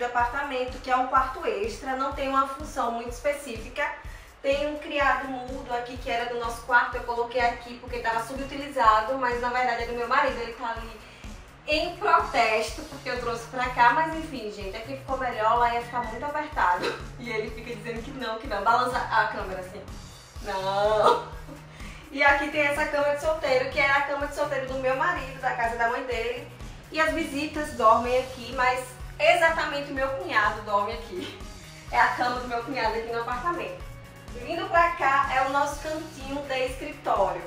do apartamento, que é um quarto extra, não tem uma função muito específica. Tem um criado mudo aqui que era do nosso quarto, eu coloquei aqui porque estava subutilizado, mas na verdade é do meu marido, ele tá ali em protesto porque eu trouxe pra cá, mas enfim, gente, aqui ficou melhor, lá ia ficar muito apertado. E ele fica dizendo que não, balança a câmera assim, não. E aqui tem essa cama de solteiro, que era a cama de solteiro do meu marido, da casa da mãe dele. E as visitas dormem aqui, mas exatamente o meu cunhado dorme aqui. É a cama do meu cunhado aqui no apartamento. Vindo pra cá é o nosso cantinho de escritório.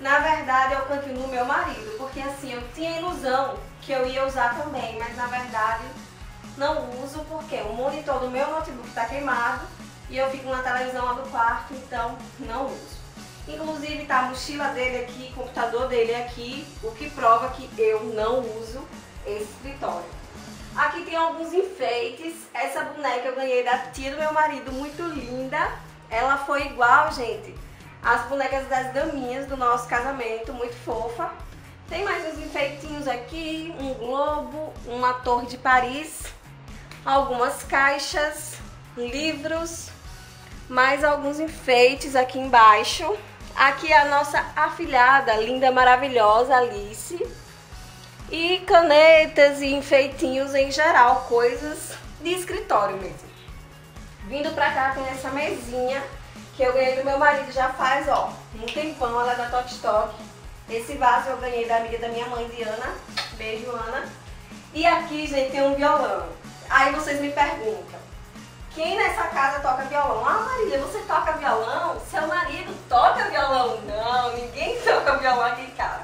Na verdade é o cantinho do meu marido, porque assim, eu tinha a ilusão que eu ia usar também, mas na verdade não uso, porque o monitor do meu notebook tá queimado e eu fico na televisão lá do quarto, então não uso. Inclusive tá a mochila dele aqui, o computador dele aqui, o que prova que eu não uso esse escritório. Aqui tem alguns enfeites. Essa boneca eu ganhei da tia do meu marido, muito linda. Ela foi igual, gente, às bonecas das daminhas do nosso casamento, muito fofa. Tem mais uns enfeitinhos aqui, um globo, uma torre de Paris, algumas caixas, livros, mais alguns enfeites aqui embaixo. Aqui a nossa afilhada, linda, maravilhosa, Alice. E canetas e enfeitinhos em geral, coisas de escritório mesmo. Vindo pra cá tem essa mesinha que eu ganhei do meu marido já faz, ó, um tempão, ela é da Toc-toc. Esse vaso eu ganhei da amiga da minha mãe, Diana. Beijo, Ana. E aqui, gente, tem um violão. Aí vocês me perguntam, quem nessa casa toca violão? Ah, Marília, você toca violão? Seu marido toca violão? Não, ninguém toca violão aqui em casa.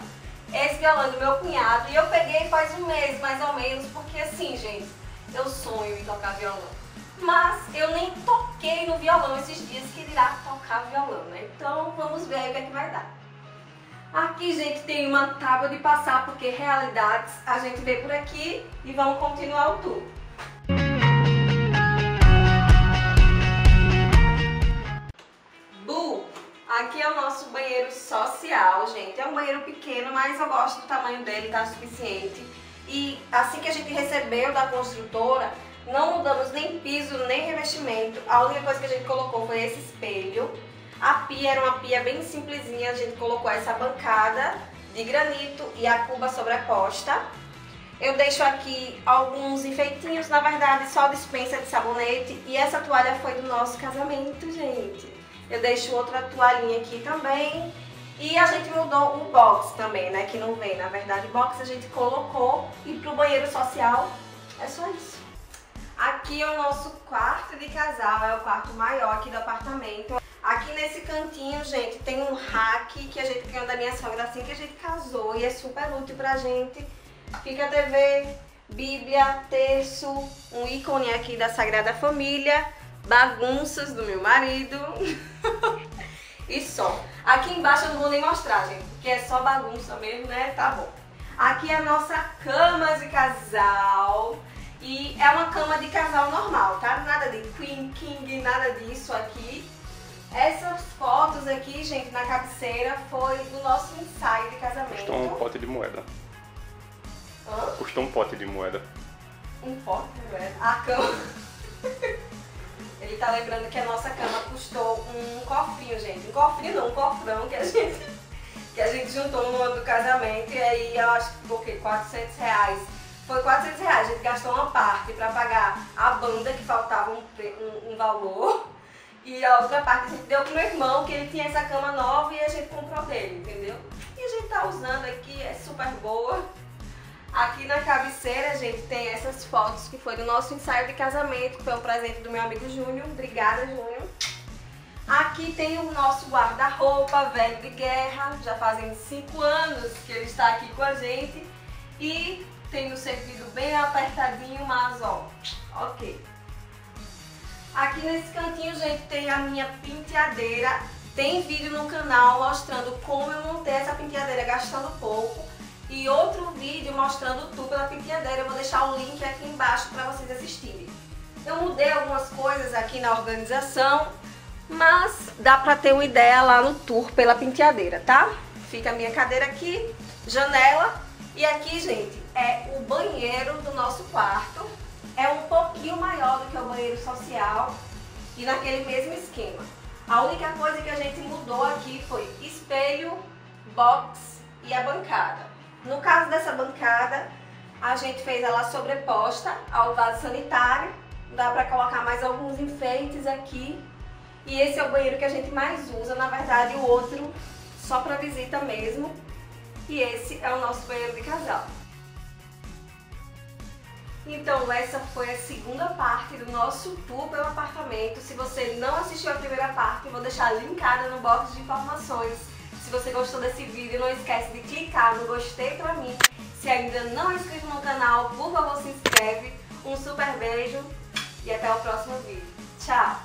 Esse violão é do meu cunhado e eu peguei faz um mês, mais ou menos, porque assim, gente, eu sonho em tocar violão. Mas eu nem toquei no violão esses dias, que irá tocar violão, né? Então vamos ver o que é que vai dar. Aqui, gente, tem uma tábua de passar, porque realidades a gente vê por aqui e vamos continuar o tour. Bu! Aqui é o nosso banheiro social, gente. É um banheiro pequeno, mas eu gosto do tamanho dele, tá suficiente. E assim que a gente recebeu da construtora, não mudamos nem piso, nem revestimento. A única coisa que a gente colocou foi esse espelho. A pia era uma pia bem simplesinha. A gente colocou essa bancada de granito e a cuba sobreposta. Eu deixo aqui alguns enfeitinhos, na verdade só dispensa de sabonete. E essa toalha foi do nosso casamento, gente. Eu deixo outra toalhinha aqui também. E a gente mudou o box também, né? Que não vem, na verdade, o box a gente colocou. E pro banheiro social é só isso. Aqui é o nosso quarto de casal, é o quarto maior aqui do apartamento. Aqui nesse cantinho, gente, tem um rack que a gente ganhou da minha sogra assim que a gente casou e é super útil pra gente. Fica a TV, Bíblia, terço, um ícone aqui da Sagrada Família, bagunças do meu marido e só. Aqui embaixo eu não vou nem mostrar, gente, porque é só bagunça mesmo, né? Tá bom. Aqui é a nossa cama de casal. E é uma cama de casal normal, tá? Nada de queen, king, nada disso aqui. Essas fotos aqui, gente, na cabeceira, foi do nosso ensaio de casamento. Custou um pote de moeda. Hã? Custou um pote de moeda. Um pote de moeda? A cama... Ele tá lembrando que a nossa cama custou um cofrinho, gente. Um cofrinho não, um cofrão que a gente juntou no ano do casamento. E aí, eu acho que ficou o quê? R$400. Foi R$400, a gente gastou uma parte para pagar a banda, que faltava um valor. E a outra parte a gente deu pro meu irmão, que ele tinha essa cama nova e a gente comprou dele, entendeu? E a gente tá usando aqui, é super boa. Aqui na cabeceira, a gente tem essas fotos que foi do nosso ensaio de casamento, que foi um presente do meu amigo Júnior. Obrigada, Júnior. Aqui tem o nosso guarda-roupa velho de guerra, já fazem 5 anos que ele está aqui com a gente. E... tem o servido bem apertadinho, mas ó, ok. Aqui nesse cantinho, gente, tem a minha penteadeira. Tem vídeo no canal mostrando como eu montei essa penteadeira gastando pouco. E outro vídeo mostrando o tubo da penteadeira. Eu vou deixar o link aqui embaixo para vocês assistirem. Eu mudei algumas coisas aqui na organização, mas dá pra ter uma ideia lá no tour pela penteadeira, tá? Fica a minha cadeira aqui, janela. E aqui, gente, é o banheiro do nosso quarto. É um pouquinho logo, que é o banheiro social, e naquele mesmo esquema. A única coisa que a gente mudou aqui foi espelho, box e a bancada. No caso dessa bancada, a gente fez ela sobreposta ao vaso sanitário, dá para colocar mais alguns enfeites aqui. E esse é o banheiro que a gente mais usa, na verdade o outro só para visita mesmo. E esse é o nosso banheiro de casal. Então essa foi a segunda parte do nosso tour pelo apartamento. Se você não assistiu a primeira parte, eu vou deixar linkada no box de informações. Se você gostou desse vídeo, não esquece de clicar no gostei pra mim. Se ainda não é inscrito no canal, por favor se inscreve. Um super beijo e até o próximo vídeo. Tchau!